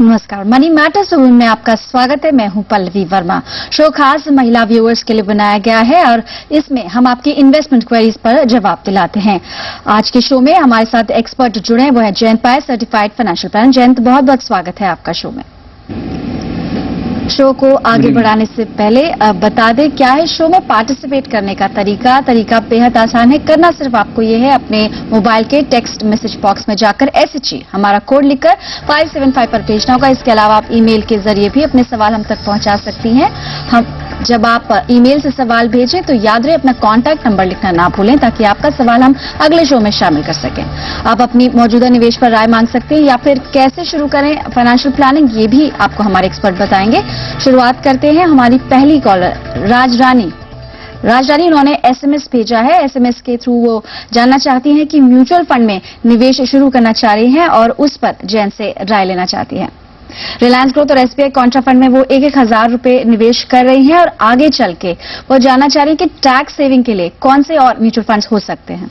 नमस्कार, money matters for women में आपका स्वागत है। मैं हूं पल्लवी वर्मा। शो खास महिला व्यूअर्स के लिए बनाया गया है और इसमें हम आपकी इन्वेस्टमेंट क्वेरीज पर जवाब दिलाते हैं। आज के शो में हमारे साथ एक्सपर्ट जुड़े हैं, वो है Jayant Pai, certified financial planner. Jayant, बहुत बहुत स्वागत है आपका शो में। शो को आगे बढ़ाने से पहले बता दें क्या है शो में पार्टिसिपेट करने का तरीका बेहद आसान है। करना सिर्फ आपको ये है, अपने मोबाइल के टेक्स्ट मैसेज बॉक्स में जाकर SHE हमारा कोड लिखकर 575 पर भेजना होगा। इसके अलावा आप ईमेल के जरिए भी अपने सवाल हम तक पहुंचा सकती हैं। हम जब आप ईमेल से सवाल भेजें तो याद रहे अपना कॉन्टैक्ट नंबर लिखना ना भूलें, ताकि आपका सवाल हम अगले शो में शामिल कर सकें। आप अपनी मौजूदा निवेश पर राय मांग सकते हैं या फिर कैसे शुरू करें फाइनेंशियल प्लानिंग, ये भी आपको हमारे एक्सपर्ट बताएंगे। शुरुआत करते हैं। हमारी पहली कॉलर राजरानी, उन्होंने SMS भेजा है। SMS के थ्रू वो जानना चाहती हैं कि म्यूचुअल फंड में निवेश शुरू करना चाह रही हैं और उस पर जैन से राय लेना चाहती हैं। रिलायंस ग्रोथ और SBI कॉन्ट्रा फंड में वो 1,000 रुपए निवेश कर रही हैं और आगे चल के वो जानना चाह रही है कि टैक्स सेविंग के लिए कौन से और म्यूचुअल फंड हो सकते हैं।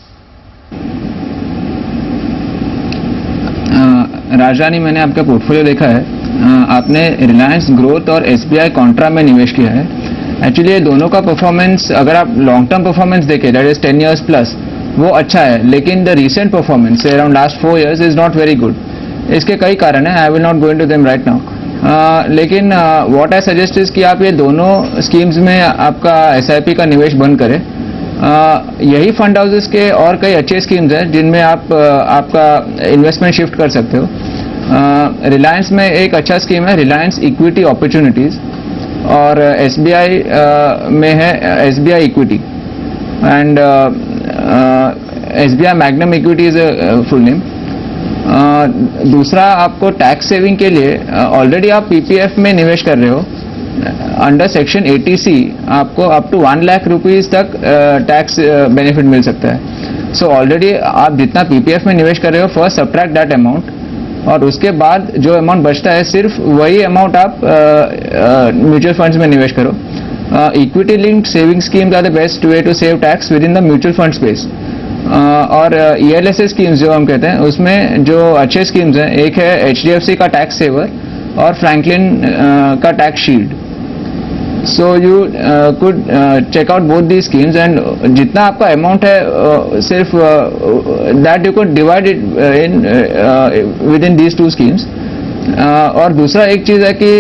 राजरानी, मैंने आपका पोर्टफोलियो देखा है। आपने रिलायंस ग्रोथ और SBI कॉन्ट्रा में निवेश किया है। एक्चुअली ये दोनों का परफॉर्मेंस, अगर आप लॉन्ग टर्म परफॉर्मेंस देखें, दैट इज 10 इयर्स प्लस, वो अच्छा है। लेकिन the recent performance around last 4 years is not very good. इसके कई कारण हैं, I will not go into them right now. लेकिन व्हाट आई सजेस्ट इज कि आप ये दोनों स्कीम्स में आपका SIP का निवेश बंद करें। यही फंड हाउसेस के और कई अच्छे स्कीम्स हैं जिनमें आप आपका इन्वेस्टमेंट शिफ्ट कर सकते हो। रिलायंस में एक अच्छा स्कीम है रिलायंस इक्विटी अपॉर्चुनिटीज़, और SBI में है SBI equity, and SBI magnum equity is full name. दूसरा, आपको टैक्स सेविंग के लिए ऑलरेडी आप PPF में निवेश कर रहे हो, अंडर सेक्शन 80C आपको अप टू 1 लाख रुपीज़ तक टैक्स बेनिफिट मिल सकता है। सो ऑलरेडी आप जितना PPF में निवेश कर रहे हो, फर्स्ट सब्ट्रैक्ट दैट अमाउंट, और उसके बाद जो अमाउंट बचता है सिर्फ वही अमाउंट आप म्यूचुअल फंड्स में निवेश करो। Equity linked saving schemes are the best way to save tax within the mutual fund space. और ELSS स्कीम्स जो हम कहते हैं, उसमें जो अच्छे स्कीम्स हैं, एक है HDFC का टैक्स सेवर और फ्रैंकलिन का tax shield. So you could check out both the schemes, and जितना आपका अमाउंट है सिर्फ that you could divide it in within these two schemes. और दूसरा एक चीज़ है कि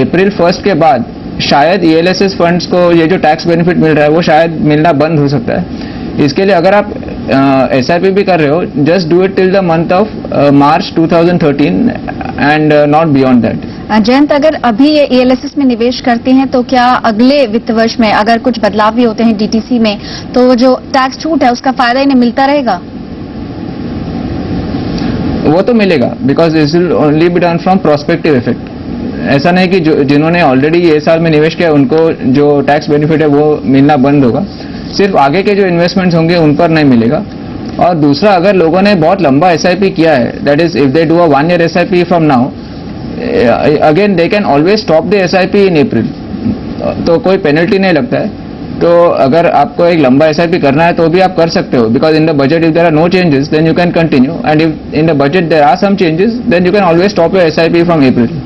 अप्रैल 1 के बाद शायद ELSS फंड्स को ये जो टैक्स बेनिफिट मिल रहा है वो शायद मिलना बंद हो सकता है। इसके लिए अगर आप SIP भी कर रहे हो, just do it till the month of March 2013 and not beyond that. Jayant, अगर अभी ये ELSS में निवेश करते हैं तो क्या अगले वित्त वर्ष में अगर कुछ बदलाव भी होते हैं DTC में, तो जो टैक्स छूट है उसका फायदा इन्हें मिलता रहेगा? वो तो मिलेगा, because it will only be done from prospective effect. ऐसा नहीं कि जिन्होंने ऑलरेडी ये साल में निवेश किया उनको जो टैक्स बेनिफिट है वो मिलना बंद होगा, सिर्फ आगे के जो इन्वेस्टमेंट्स होंगे उन पर नहीं मिलेगा। और दूसरा, अगर लोगों ने बहुत लंबा SIP किया है, that is if they do a 1 year SIP from now, again they can always stop the SIP in April, तो कोई पेनल्टी नहीं लगता है। तो अगर आपको एक लंबा SIP करना है तो भी आप कर सकते हो, because in the budget if there are no changes then you can continue, and if in the budget there are some changes then you can always stop your SIP from April.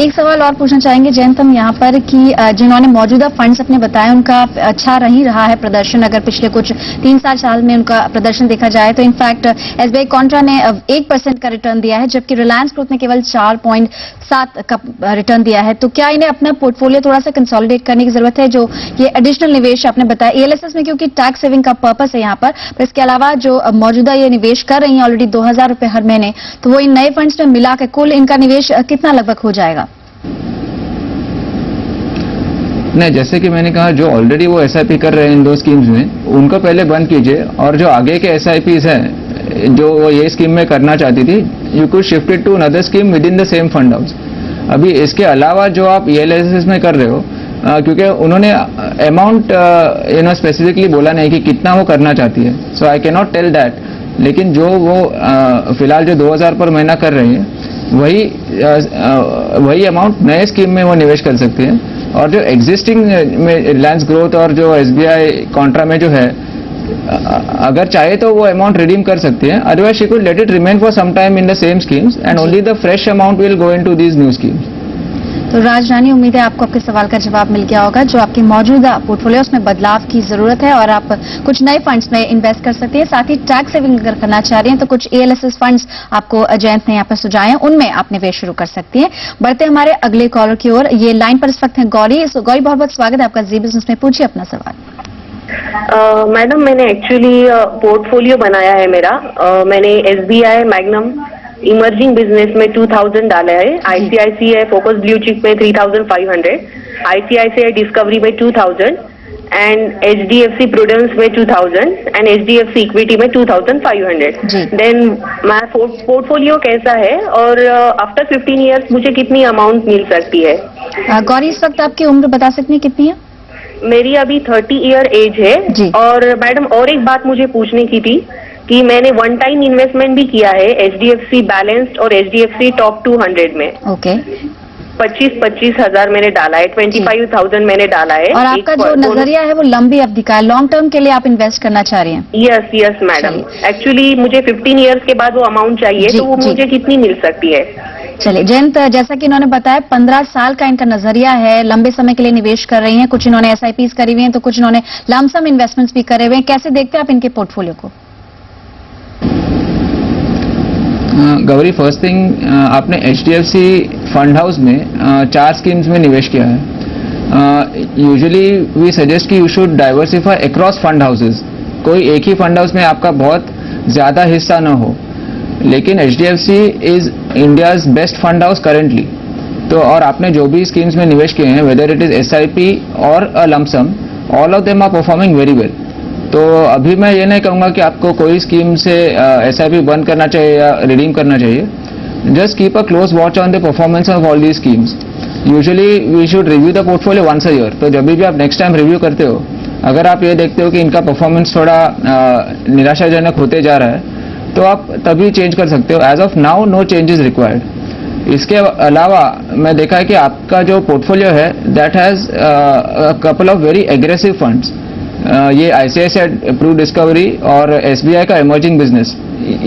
एक सवाल और पूछना चाहेंगे जयंत हम यहाँ पर, कि जिन्होंने मौजूदा फंड्स अपने बताए उनका अच्छा नहीं रहा है प्रदर्शन, अगर पिछले कुछ 3-4 साल में उनका प्रदर्शन देखा जाए तो इनफैक्ट SBI कॉन्ट्रा ने 1% का रिटर्न दिया है, जबकि रिलायंस ग्रोथ ने केवल 4.7 का रिटर्न दिया है। तो क्या इन्हें अपना पोर्टफोलियो थोड़ा सा कंसोलिडेट करने की जरूरत है, जो ये एडिशनल निवेश आपने बताया ELSS में, क्योंकि टैक्स सेविंग का पर्पस है यहाँ पर इसके अलावा जो मौजूदा ये निवेश कर रही हैं ऑलरेडी 2000 रुपये हर महीने, तो वो इन नए फंड्स में मिला के कुल इनका निवेश कितना लगभग हो जाए? नहीं, जैसे कि मैंने कहा, जो ऑलरेडी वो SIP कर रहे हैं इन दो स्कीम्स में, उनको पहले बंद कीजिए, और जो आगे के SIPs हैं जो वो ये स्कीम में करना चाहती थी, you could shift it to another scheme within the same fund house. अभी इसके अलावा जो आप ELSS में कर रहे हो, क्योंकि उन्होंने अमाउंट स्पेसिफिकली बोला नहीं कि कितना वो करना चाहती है, so I can not tell that. लेकिन जो वो फिलहाल जो 2000 पर महीना कर रही है, वही अमाउंट नए स्कीम में वो निवेश कर सकते हैं। और जो एग्जिस्टिंग में रिलायंस ग्रोथ और जो SBI कॉन्ट्रा में जो है, अगर चाहे तो वो अमाउंट रिडीम कर सकती है, otherwise she could let it remain for some time in the same schemes and only the fresh amount will go into these new schemes. तो राज रानी, उम्मीद है आपको आपके सवाल का जवाब मिल गया होगा। जो आपकी मौजूदा पोर्टफोलियो उसमें बदलाव की जरूरत है और आप कुछ नए फंड्स में इन्वेस्ट कर सकते हैं। साथ ही टैक्स सेविंग अगर करना चाह रहे हैं तो कुछ एएलएसएस फंड्स आपको जयंत ने यहाँ पर सुझाए हैं, उनमें आप निवेश शुरू कर सकती हैं। बढ़ते हमारे अगले कॉलर की ओर, ये लाइन पर इस वक्त है गौरी। सो गौरी, बहुत बहुत स्वागत है आपका जी बिजनेस में, पूछिए अपना सवाल। मैडम, मैंने एक्चुअली पोर्टफोलियो बनाया है मेरा। मैंने SBI मैग्नम इमर्जिंग बिजनेस में 2000 डाला है, ICICI फोकस ब्लू चिप में 3500, ICICI डिस्कवरी में 2000 एंड HDFC प्रूडेंस में 2000 एंड HDFC इक्विटी में 2500। देन माय पोर्टफोलियो कैसा है और आफ्टर 15 ईयर्स मुझे कितनी अमाउंट मिल सकती है? गौरी, इस वक्त आपकी उम्र बता सकते हैं कितनी है? मेरी अभी 30 ईयर एज है। और मैडम, और एक बात मुझे पूछने की थी कि मैंने वन टाइम इन्वेस्टमेंट भी किया है HDFC बैलेंस्ड और HDFC टॉप 200 में। ओके, 25,000 मैंने डाला है, 25,000 मैंने डाला है। और आपका जो नजरिया है वो लंबी अवधि का, लॉन्ग टर्म के लिए आप इन्वेस्ट करना चाह रहे हैं? यस यस मैडम, एक्चुअली मुझे 15 ईयर्स के बाद वो अमाउंट चाहिए, तो वो मुझे कितनी मिल सकती है? चलिए जयंत, जैसा कि इन्होंने बताया 15 साल का इनका नजरिया है, लंबे समय के लिए निवेश कर रही हैं। कुछ इन्होंने एसआईपीज करी हुई हैं तो कुछ इन्होंने लमसम इन्वेस्टमेंट्स भी करे हुए हैं। कैसे देखते हैं आप इनके पोर्टफोलियो को? गौरी, फर्स्ट थिंग, आपने HDFC फंड हाउस में 4 स्कीम्स में निवेश किया है। यूजुअली वी सजेस्ट कि you should diversify across fund houses, कोई एक ही फंड हाउस में आपका बहुत ज्यादा हिस्सा ना हो। लेकिन HDFC is India's best fund house currently. तो और आपने जो भी स्कीम्स में निवेश किए हैं, वेदर इट इज SIP और a lump sum, all of them are performing very well. तो अभी मैं ये नहीं कहूँगा कि आपको कोई स्कीम से SIP बंद करना चाहिए या रिडीम करना चाहिए। Just keep a close watch on the performance of all the schemes. Usually we should review the portfolio once a year. तो जब भी आप नेक्स्ट टाइम रिव्यू करते हो, अगर आप ये देखते हो कि इनका परफॉर्मेंस थोड़ा निराशाजनक होते जा रहा है, तो आप तभी चेंज कर सकते हो। As of now no change is required. इसके अलावा मैं देखा है कि आपका जो पोर्टफोलियो है that has couple of very aggressive funds. ये ICICI प्रूव डिस्कवरी और SBI का इमर्जिंग बिजनेस,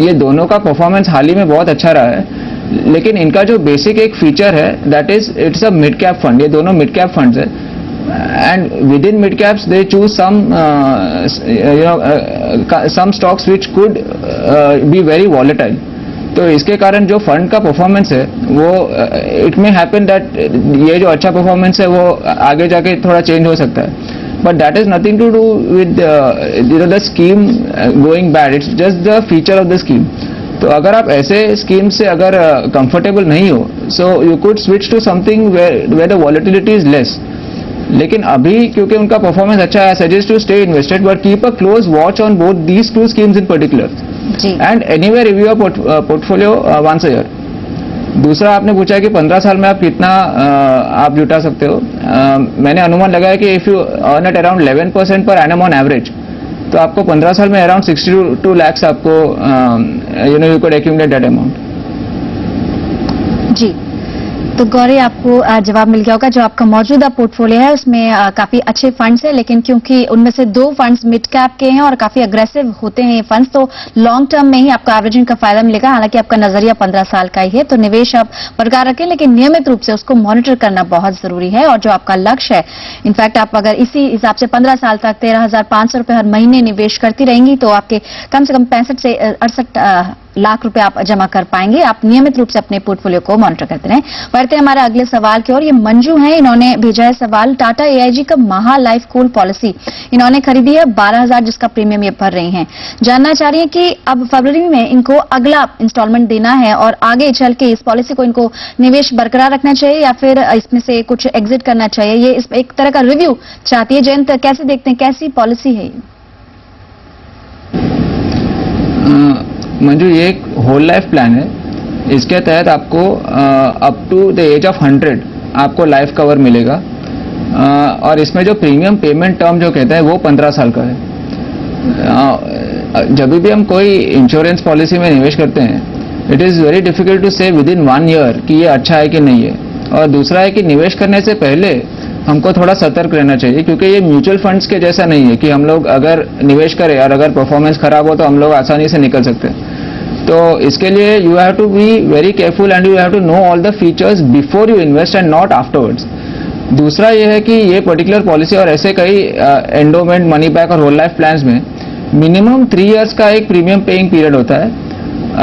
ये दोनों का परफॉर्मेंस हाल ही में बहुत अच्छा रहा है। लेकिन इनका जो बेसिक एक फीचर है that is it's a mid cap fund. ये दोनों मिड कैप फंड्स है and within mid caps they choose some stocks which could be very volatile. तो इसके कारण जो फंड का परफॉर्मेंस है वो इट मे हैपन दैट ये जो अच्छा परफॉर्मेंस है वो आगे जाके थोड़ा चेंज हो सकता है, but that is nothing to do with the scheme going bad, it's just the feature of the scheme. तो अगर आप ऐसे स्कीम से अगर कंफर्टेबल नहीं हो, so you could switch to something where the volatility is less. लेकिन अभी क्योंकि उनका परफॉर्मेंस अच्छा है, suggest to stay invested but keep a close watch on both these two schemes in particular and anyway review portfolio once a year. दूसरा, आपने पूछा कि 15 साल में आप कितना आप जुटा सकते हो। मैंने अनुमान लगाया कि if you earn at around 11% per annum on average, तो आपको 15 साल में अराउंड 62 lakhs आपको you can accumulate that amount. जी, तो गौरी, आपको जवाब मिल गया होगा। जो आपका मौजूदा पोर्टफोलियो है उसमें काफी अच्छे फंड्स हैं, लेकिन क्योंकि उनमें से 2 फंड्स मिड कैप के हैं और काफी अग्रेसिव होते हैं ये फंड्स, तो लॉन्ग टर्म में ही आपको एवरेजिंग का फायदा मिलेगा। हालांकि आपका नजरिया 15 साल का ही है, तो निवेश आप बरकरार रखें, लेकिन नियमित रूप से उसको मॉनिटर करना बहुत जरूरी है। और जो आपका लक्ष्य है, इनफैक्ट आप अगर इसी हिसाब से 15 साल तक 13,500 रुपये हर महीने निवेश करती रहेंगी तो आपके कम से कम 65 से 68 लाख रुपए आप जमा कर पाएंगे। आप नियमित रूप से अपने पोर्टफोलियो को मॉनिटर करते रहें। बढ़ते हैं हमारे अगले सवाल की ओर, ये मंजू हैं, इन्होंने भेजा है सवाल। टाटा AIG का महा लाइफ कूल पॉलिसी इन्होंने खरीदी है 12,000, जिसका प्रीमियम ये भर रही हैं। जानना चाह रही हैं कि अब फरवरी में इनको अगला इंस्टॉलमेंट देना है और आगे चल के इस पॉलिसी को इनको निवेश बरकरार रखना चाहिए या फिर इसमें से कुछ एग्जिट करना चाहिए। ये इस एक तरह का रिव्यू चाहती है। जयंत, कैसे देखते हैं, कैसी पॉलिसी है? मंजू, ये एक होल लाइफ प्लान है। इसके तहत आपको up to the age of 100 आपको लाइफ कवर मिलेगा और इसमें जो प्रीमियम पेमेंट टर्म जो कहते हैं वो 15 साल का है। जब भी हम कोई इंश्योरेंस पॉलिसी में निवेश करते हैं, it is very difficult to say within 1 year कि ये अच्छा है कि नहीं है। और दूसरा है कि निवेश करने से पहले हमको थोड़ा सतर्क रहना चाहिए, क्योंकि ये म्यूचुअल फंड्स के जैसा नहीं है कि हम लोग अगर निवेश करें और अगर परफॉर्मेंस खराब हो तो हम लोग आसानी से निकल सकते हैं। तो इसके लिए you have to be very careful and you have to know all the features before you invest and not afterwards. दूसरा ये है कि ये पर्टिकुलर पॉलिसी और ऐसे कई एंडोमेंट, मनी बैक और होल लाइफ प्लान्स में मिनिमम 3 इयर्स का एक प्रीमियम पेइंग पीरियड होता है।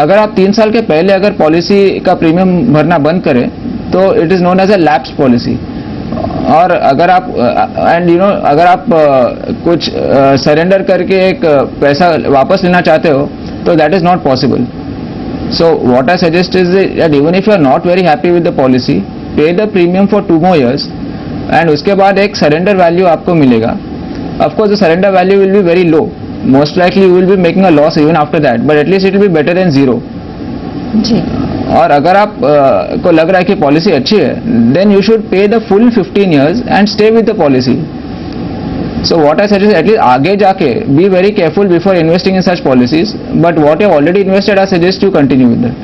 अगर आप 3 साल के पहले अगर पॉलिसी का प्रीमियम भरना बंद करें तो it is known as a lapse policy. और अगर आप कुछ सरेंडर करके एक पैसा वापस लेना चाहते हो तो that is not possible. So what I suggest is that even if you are not very happy with the policy, pay the premium for 2 more years and उसके बाद एक सरेंडर वैल्यू आपको मिलेगा। Of course the surrender value will be very low, most likely you will be making a loss even after that, but at least it will be better than zero. और अगर आप को लग रहा है कि पॉलिसी अच्छी है then you should pay the full 15 years and stay with the policy. So what I suggest at least आगे जाके be very careful before investing in such policies, but what you already invested I suggest you continue with that.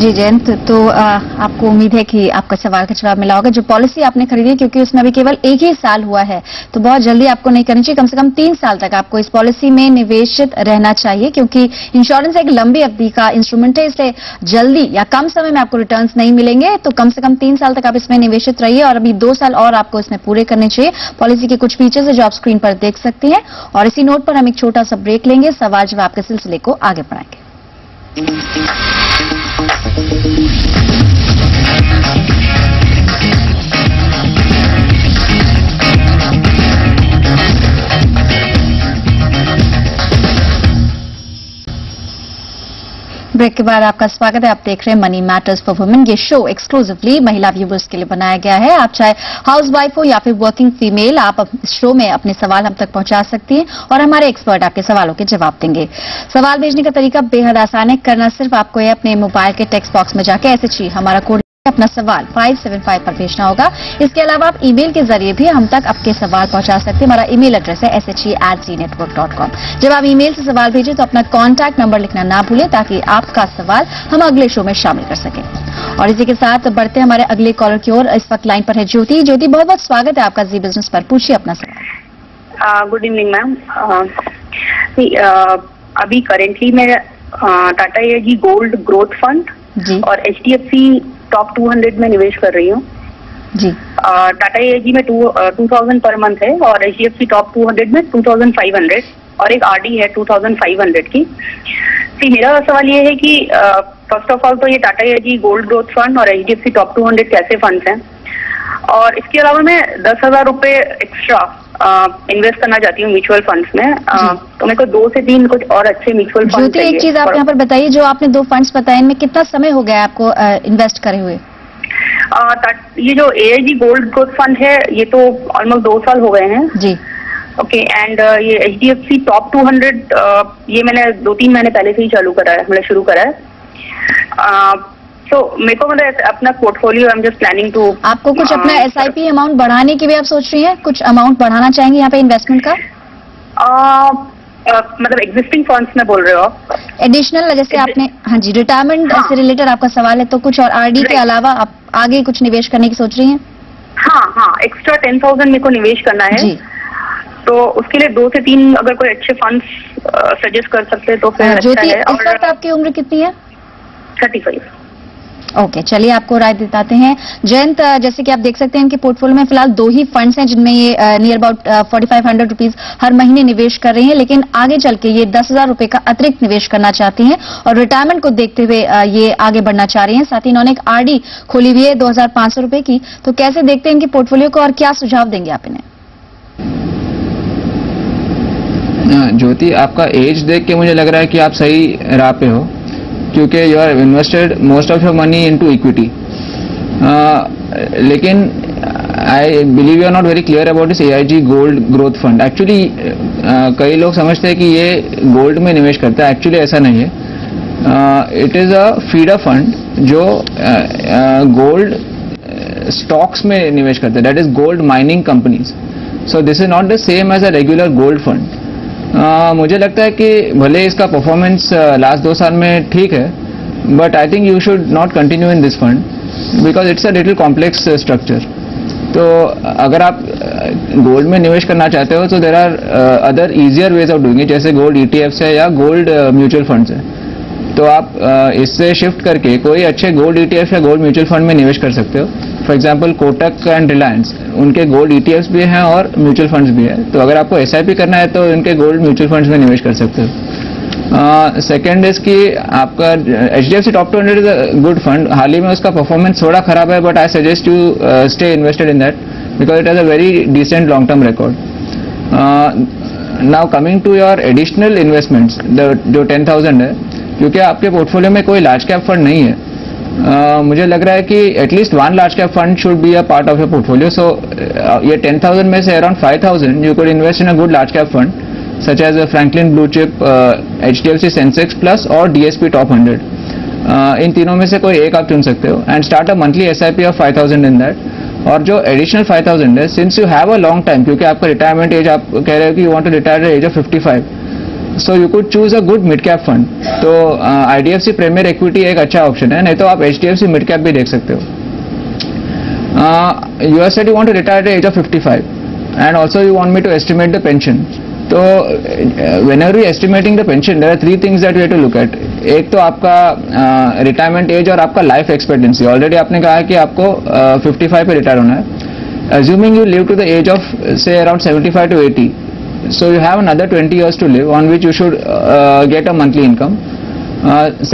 जी जयंत, तो आपको उम्मीद है कि आपका सवाल का जवाब मिला होगा। जो पॉलिसी आपने खरीदी क्योंकि उसमें अभी केवल 1 ही साल हुआ है तो बहुत जल्दी आपको नहीं करनी चाहिए, कम से कम 3 साल तक आपको इस पॉलिसी में निवेशित रहना चाहिए, क्योंकि इंश्योरेंस एक लंबी अवधि का इंस्ट्रूमेंट है, इसलिए जल्दी या कम समय में आपको रिटर्न नहीं मिलेंगे। तो कम से कम 3 साल तक आप इसमें निवेशित रहिए और अभी 2 साल और आपको इसमें पूरे करने चाहिए। पॉलिसी के कुछ फीचर्स है जो आप स्क्रीन पर देख सकती हैं और इसी नोट पर हम एक छोटा सा ब्रेक लेंगे, सवाल जवाब के सिलसिले को आगे बढ़ाएंगे। ब्रेक के बाद आपका स्वागत है। आप देख रहे हैं मनी मैटर्स फॉर वुमेन। ये शो एक्सक्लूसिवली महिला व्यूवर्स के लिए बनाया गया है। आप चाहे हाउसवाइफ हो या फिर वर्किंग फीमेल, आप इस शो में अपने सवाल हम तक पहुंचा सकती हैं और हमारे एक्सपर्ट आपके सवालों के जवाब देंगे। सवाल भेजने का तरीका बेहद आसान है, करना सिर्फ आपको है अपने मोबाइल के टेक्स्ट बॉक्स में जाके SHE हमारा कोड अपना सवाल 575 पर भेजना होगा। इसके अलावा आप ईमेल के जरिए भी हम तक आपके सवाल पहुंचा सकते हैं। हमारा ईमेल एड्रेस है SHE@zeenetwork.com। जब आप ईमेल से सवाल भेजें तो अपना कॉन्टैक्ट नंबर लिखना ना भूलें ताकि आपका सवाल हम अगले शो में शामिल कर सकें। और इसी के साथ बढ़ते हमारे अगले कॉलर की ओर। इस वक्त लाइन पर है ज्योति। ज्योति, बहुत बहुत स्वागत है आपका जी बिजनेस पर, पूछिए अपना सवाल। Good evening ma'am. अभी करेंटली मैं Tata AIG gold growth fund और HDFC टॉप 200 में निवेश कर रही हूँ। टाटा AIG में 2000 पर मंथ है और HDFC टॉप 200 में 2500 और एक RD है 2500 की। मेरा सवाल ये है कि फर्स्ट ऑफ ऑल तो ये Tata AIG gold growth fund और HDFC टॉप 200 कैसे फंड्स हैं, और इसके अलावा मैं 10,000 रुपये एक्स्ट्रा इन्वेस्ट करना चाहती हूँ म्यूचुअल फंड्स में। तो मेरे को 2 से 3 कुछ और अच्छे म्यूचुअल फंड। एक चीज आप यहाँ पर बताइए, जो आपने 2 फंड्स बताए इनमें कितना समय हो गया आपको इन्वेस्ट करे हुए? ये जो AIG गोल्ड ग्रोथ फंड है ये तो ऑलमोस्ट 2 साल हो गए हैं। जी ओके। एंड ये HDFC टॉप 200 ये मैंने 2-3 महीने पहले से ही चालू करा है, मतलब शुरू करा है। तो मेरे को मतलब अपना portfolio I am just planning to. आपको कुछ अपना SIP अमाउंट बढ़ाने की भी आप सोच रही हैं? कुछ अमाउंट बढ़ाना चाहेंगे यहाँ पे इन्वेस्टमेंट का? मतलब एग्जिस्टिंग फंड्स में बोल रहे हो आप? एडिशनल जैसे आपने हाँ जी रिटायरमेंट से रिलेटेड आपका सवाल है, तो कुछ और RD के अलावा आप आगे कुछ निवेश करने की सोच रही हैं? हाँ हाँ, एक्स्ट्रा 10,000 मेरे को निवेश करना है जी। तो उसके लिए 2 से 3 अगर कोई अच्छे फंड सजेस्ट कर सकते तो फिर। ज्योति, इस वक्त आपकी उम्र कितनी है? 35। ओके, चलिए आपको राय दिताते हैं। जयंत, जैसे कि आप देख सकते हैं इनके पोर्टफोलियो में फिलहाल 2 ही फंड्स हैं जिनमें ये नियर अबाउट 4500 रुपीज हर महीने निवेश कर रही हैं, लेकिन आगे चल के ये 10,000 रुपये का अतिरिक्त निवेश करना चाहती हैं और रिटायरमेंट को देखते हुए ये आगे बढ़ना चाह रही हैं। साथ ही इन्होंने एक RD खोली हुई है 2,500 रुपये की। तो कैसे देखते हैं इनके पोर्टफोलियो को और क्या सुझाव देंगे आप इन्हें? ज्योति, आपका एज देख के मुझे लग रहा है कि आप सही राह पे हो, क्योंकि you are invested most of your money into equity. लेकिन I believe you are not very clear about this AIG gold growth fund. Actually कई लोग समझते हैं कि ये गोल्ड में निवेश करता है, एक्चुअली ऐसा नहीं है। It is a feeder fund जो गोल्ड स्टॉक्स में निवेश करता है, that is gold mining companies. So this is not the same as a regular gold fund. मुझे लगता है कि भले इसका परफॉर्मेंस लास्ट 2 साल में ठीक है, but I think you should not continue in this fund. Because it's a little complex structure. तो अगर आप गोल्ड में निवेश करना चाहते हो तो there are other easier ways of doing it, जैसे गोल्ड ETFs है या गोल्ड म्यूचुअल फंड्स है. तो आप इससे शिफ्ट करके कोई अच्छे गोल्ड ETF या गोल्ड म्यूचुअल फंड में निवेश कर सकते हो. For example Kotak and Reliance, उनके गोल्ड ETFs भी हैं और म्यूचुअल फंड्स भी हैं. तो अगर आपको SIP करना है तो उनके गोल्ड म्यूचुअल फंड्स में निवेश कर सकते हो. सेकेंड इज कि आपका HDFC Top 200 is a good fund. हाल ही में उसका परफॉर्मेंस थोड़ा खराब है, but I suggest you stay invested in that because it has a very decent long term record. Now coming to your additional investments, जो 10,000 है, क्योंकि आपके पोर्टफोलियो में कोई लार्ज कैप फंड नहीं है, मुझे लग रहा है कि at least one large cap fund should be a part of your portfolio. So ये 10,000 में से around 5,000 you could invest in a good large cap fund such as Franklin Blue Chip, HDFC Sensex Plus और DSP Top 100. इन तीनों में से कोई एक आप चुन सकते हो and start a monthly SIP of 5,000 in that. और जो एडिशनल 5,000 है, since you have a long time, क्योंकि आपका रिटायरमेंट एज आप कह रहे हो कि you want to retire age of 55, so you could choose a good mid cap fund. तो IDFC प्रीमियर इक्विटी एक अच्छा ऑप्शन है, नहीं तो आप HDFC मिड कैप भी देख सकते हो. You are said you want to retire age of 55 and also you want me to estimate the pension. तो whenever we estimating the pension, there are three things that we have to look at. एक तो आपका retirement as और आपका life expectancy. Already आपने कहा है कि आपको 55 पे रिटायर होना है. Assuming you live to the age of say around 75 to 80, so you have another 20 years to live on which you should get a monthly income.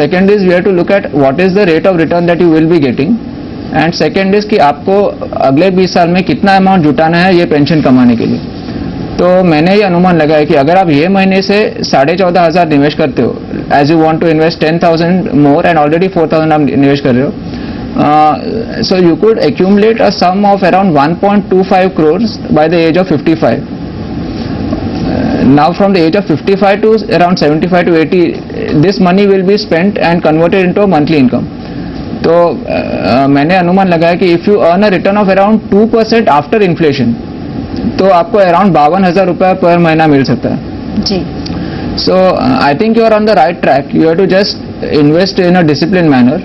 Second is we have to look at what is the rate of return that you will be getting. And second is कि आपको अगले 20 साल में कितना amount जुटाना है ये pension कमाने के लिए. तो मैंने ये अनुमान लगाया कि अगर आप ये महीने से 14,500 निवेश करते हो, as you want to invest 10,000 more and already 4,000 आप निवेश कर रहे हो, so you could accumulate a sum of around 1.25 crores by the age of 55. Now from the age of 55 to around 75 to 80, this money will be spent and converted into monthly income. तो मैंने अनुमान लगाया कि if you earn a return of around 2% after inflation, तो आपको around 52,000 रुपये पर महीना मिल सकता है जी. So I think you are on the right track. You have to just invest in a discipline manner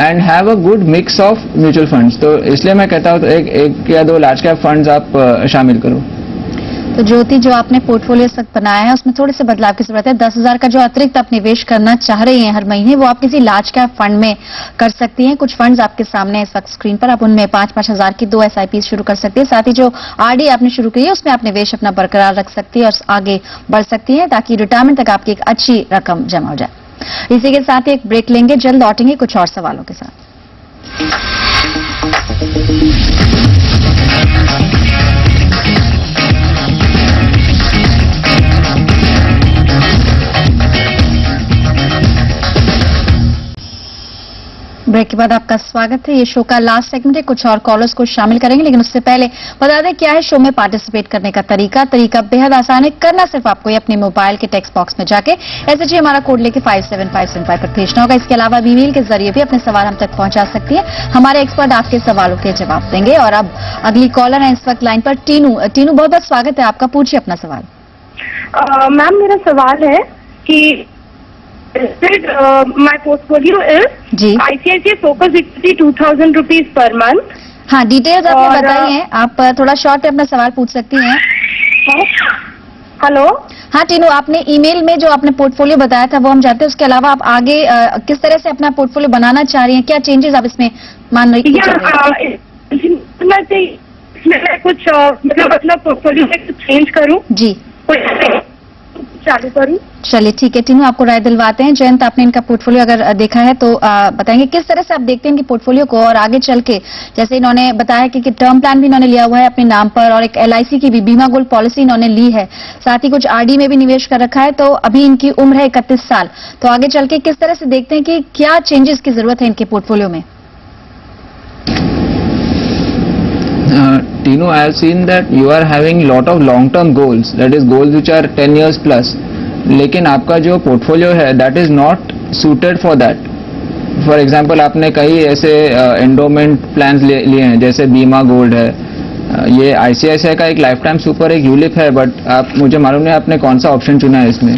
and have a good mix of mutual funds. तो इसलिए मैं कहता हूँ तो एक या दो लार्ज कैप फंड्स आप शामिल करो. तो ज्योति, जो आपने पोर्टफोलियो तक बनाया है उसमें थोड़े से बदलाव की जरूरत है. 10,000 का जो अतिरिक्त आप निवेश करना चाह रहे हैं हर महीने, वो आप किसी लार्ज कैप फंड में कर सकती हैं. कुछ फंड्स आपके सामने है इस वक्त स्क्रीन पर, आप उनमें 5,000 की 2 SIP शुरू कर सकती है. साथ ही जो RD आपने शुरू की है उसमें आप निवेश अपना बरकरार रख सकती है और आगे बढ़ सकती है, ताकि रिटायरमेंट तक आपकी एक अच्छी रकम जमा हो जाए. इसी के साथ एक ब्रेक लेंगे, जल्द लौटेंगे कुछ और सवालों के साथ. ब्रेक के बाद आपका स्वागत है. ये शो का लास्ट सेगमेंट है, कुछ और कॉलर्स को शामिल करेंगे, लेकिन उससे पहले बता दें क्या है शो में पार्टिसिपेट करने का तरीका बेहद आसान है. करना सिर्फ आपको ये अपने मोबाइल के टेक्स्ट बॉक्स में जाके SHA हमारा कोड लेके 57575 पर भेजना होगा. इसके अलावा ईमेल के जरिए भी अपने सवाल हम तक पहुंचा सकती है. हमारे एक्सपर्ट आपके सवालों के जवाब देंगे. और अब अगली कॉलर है इस वक्त लाइन पर टीनू, बहुत बहुत स्वागत है आपका, पूछिए अपना सवाल. मैम मेरा सवाल है कि my portfolio is ICICI Focus Equity 2,000 rupees per month. हाँ, डिटेल्स आपने बताई हैं, आप थोड़ा शॉर्ट में अपना सवाल पूछ सकती हैं. हेलो, हाँ टीनू, आपने ईमेल में जो आपने पोर्टफोलियो बताया था वो हम जानते हैं. उसके अलावा आप आगे किस तरह से अपना पोर्टफोलियो बनाना चाह रही हैं, क्या चेंजेस आप इसमें मान रही हैं? मैं कुछ मतलब अपना पोर्टफोलियो में कुछ चेंज करूँ जी, चालू करूँ. चलिए ठीक है टीनू, आपको राय दिलवाते हैं. जयंत, आपने इनका पोर्टफोलियो अगर देखा है तो बताएंगे किस तरह से आप देखते हैं इनके पोर्टफोलियो को, और आगे चल के जैसे इन्होंने बताया कि टर्म प्लान भी इन्होंने लिया हुआ है अपने नाम पर, और एक LIC की भी बीमा गोल्ड पॉलिसी इन्होंने ली है, साथ ही कुछ RD में भी निवेश कर रखा है. तो अभी इनकी उम्र है 31 साल, तो आगे चल के किस तरह से देखते हैं कि क्या चेंजेस की जरूरत है इनके पोर्टफोलियो में? Tino, I have seen that you are having lot of long-term goals, that is goals which are 10 years plus. लेकिन आपका जो portfolio है, that is not suited for that. For example, आपने कई ऐसे endowment plans लिए हैं, जैसे बीमा गोल्ड है, ये ICICI का एक लाइफटाइम सुपर, एक यूलिप है, बट आप मुझे मालूम नहीं आपने कौन सा ऑप्शन चुना है इसमें.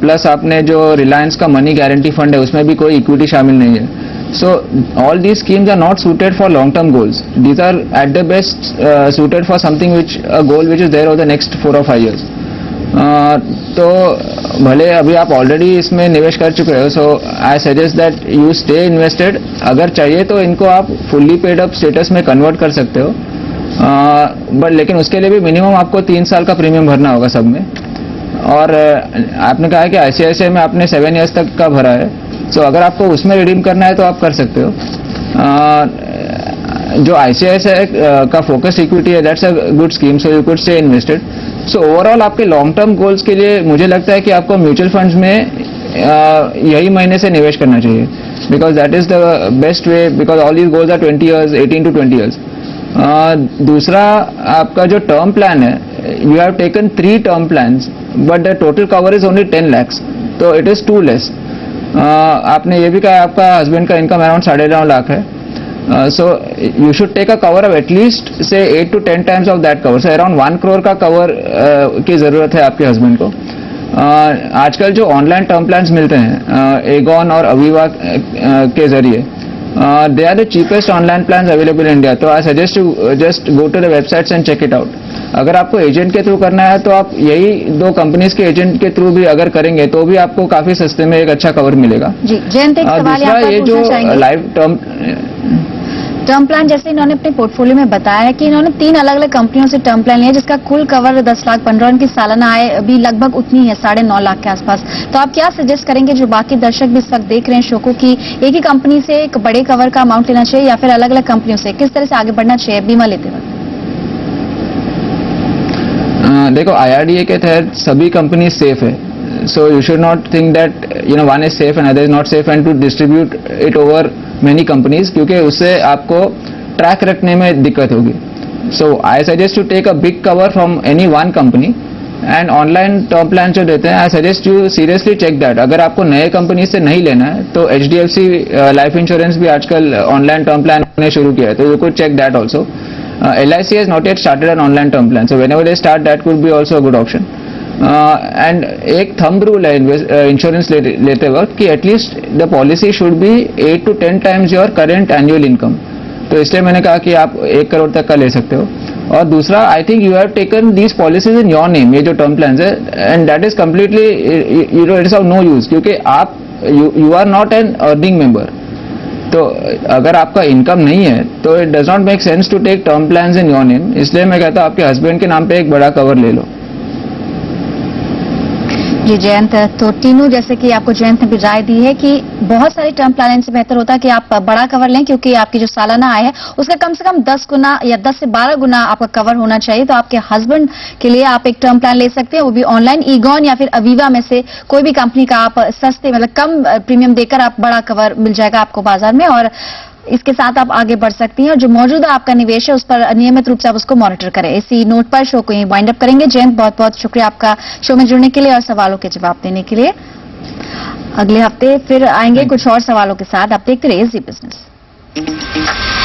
प्लस आपने जो रिलायंस का मनी गारंटी फंड है उसमें भी कोई इक्विटी शामिल नहीं है. So all these schemes are not suited for long-term goals. These are at the best suited for something which a goal which is there over the next 4 or 5 years. तो भले अभी आप ऑलरेडी इसमें निवेश कर चुके हो, so I suggest that you stay invested. अगर चाहिए तो इनको आप फुल्ली पेड अप स्टेटस में कन्वर्ट कर सकते हो, बट लेकिन उसके लिए भी मिनिमम आपको 3 साल का प्रीमियम भरना होगा सब में. और आपने कहा है कि आईसीआईसीआई में आपने 7 इयर्स तक का भरा है, सो अगर आपको उसमें रिडीम करना है तो आप कर सकते हो. जो आईसीआईसीआई का फोकस इक्विटी है, that's a good scheme, so you could stay invested. So overall आपके लॉन्ग टर्म गोल्स के लिए मुझे लगता है कि आपको म्यूचुअल फंड्स में यही महीने से निवेश करना चाहिए, because that is the best way, because all these goals are 18 to 20 years. दूसरा आपका जो टर्म प्लान है, you have taken 3 term plans but the total cover is only 10 lakhs, तो इट इज़ टू लेस. आपने ये भी कहा आपका हस्बैंड का इनकम अराउंड 9.5 लाख है, so you should take a cover of at least say 8 to 10 times of that cover. So around 1 crore का cover की ज़रूरत है आपके हस्बैंड को. आजकल जो ऑनलाइन टर्म प्लान्स मिलते हैं एगॉन और अवीवा के जरिए, they are the cheapest online plans available in India. तो I suggest you just go to the websites and check it out. अगर आपको एजेंट के थ्रू करना है तो आप यही 2 companies के एजेंट के थ्रू भी अगर करेंगे तो भी आपको काफी सस्ते में एक अच्छा कवर मिलेगा. जी जयंत, एक सवाल यहाँ पर पूछना चाहेंगे. लाइव टर्म प्लान जैसे इन्होंने अपने पोर्टफोलियो में बताया कि इन्होंने 3 अलग अलग कंपनियों से टर्म प्लान लिया जिसका कुल कवर 10 लाख 15, इनकी सालाना आय भी लगभग उतनी है 9.5 लाख के आसपास. तो आप क्या सजेस्ट करेंगे जो बाकी दर्शक भी इस वक्त देख रहे हैं शो को कि एक ही कंपनी से एक बड़े कवर का अमाउंट लेना चाहिए या फिर अलग अलग कंपनियों से, किस तरह से आगे बढ़ना चाहिए बीमा लेते वक्त? देखो, IRDA के तहत सभी कंपनी सेफ है, so you should not think that one is safe and other is not safe and to distribute it over many companies, क्योंकि उससे आपको ट्रैक रखने में दिक्कत होगी. So I suggest you take a big cover from any one company. And online term plan जो देते हैं, I suggest you seriously check that. अगर आपको नए कंपनी से नहीं लेना है तो HDFC लाइफ इंश्योरेंस भी आजकल ऑनलाइन टर्म प्लान ने शुरू किया है, तो you could check that also. LIC has not yet started an online term plan, so whenever they start that could be also a good option. And एक thumb rule है insurance लेते वक्त कि at least the policy should be 8 to 10 times your current annual income. तो इसलिए मैंने कहा कि आप 1 crore तक का ले सकते हो. और दूसरा, I think you have taken these policies in your name, ये जो term plans है, and that is completely, it is of no use, क्योंकि आप you are not an earning member. तो अगर आपका इनकम नहीं है तो it does not make sense to take term plans in your name. इसलिए मैं कहता हूँ आपके हस्बैंड के नाम पे एक बड़ा कवर ले लो. जी जयंत, तो टीनू, जैसे कि आपको जयंत ने भी राय दी है कि बहुत सारे टर्म प्लान से बेहतर होता है कि आप बड़ा कवर लें, क्योंकि आपकी जो सालाना आय है उसका कम से कम 10 गुना या 10 से 12 गुना आपका कवर होना चाहिए. तो आपके हस्बैंड के लिए आप एक टर्म प्लान ले सकते हैं, वो भी ऑनलाइन ईगॉन या फिर अवीवा में से कोई भी कंपनी का. आप सस्ते मतलब कम प्रीमियम देकर आप बड़ा कवर मिल जाएगा आपको बाजार में, और इसके साथ आप आगे बढ़ सकती हैं. और जो मौजूदा आपका निवेश है उस पर नियमित रूप से आप उसको मॉनिटर करें. इसी नोट पर शो को यहीं वाइंड अप करेंगे. जयंत, बहुत बहुत शुक्रिया आपका शो में जुड़ने के लिए और सवालों के जवाब देने के लिए. अगले हफ्ते फिर आएंगे कुछ और सवालों के साथ. आप देखते रहिए जी बिजनेस.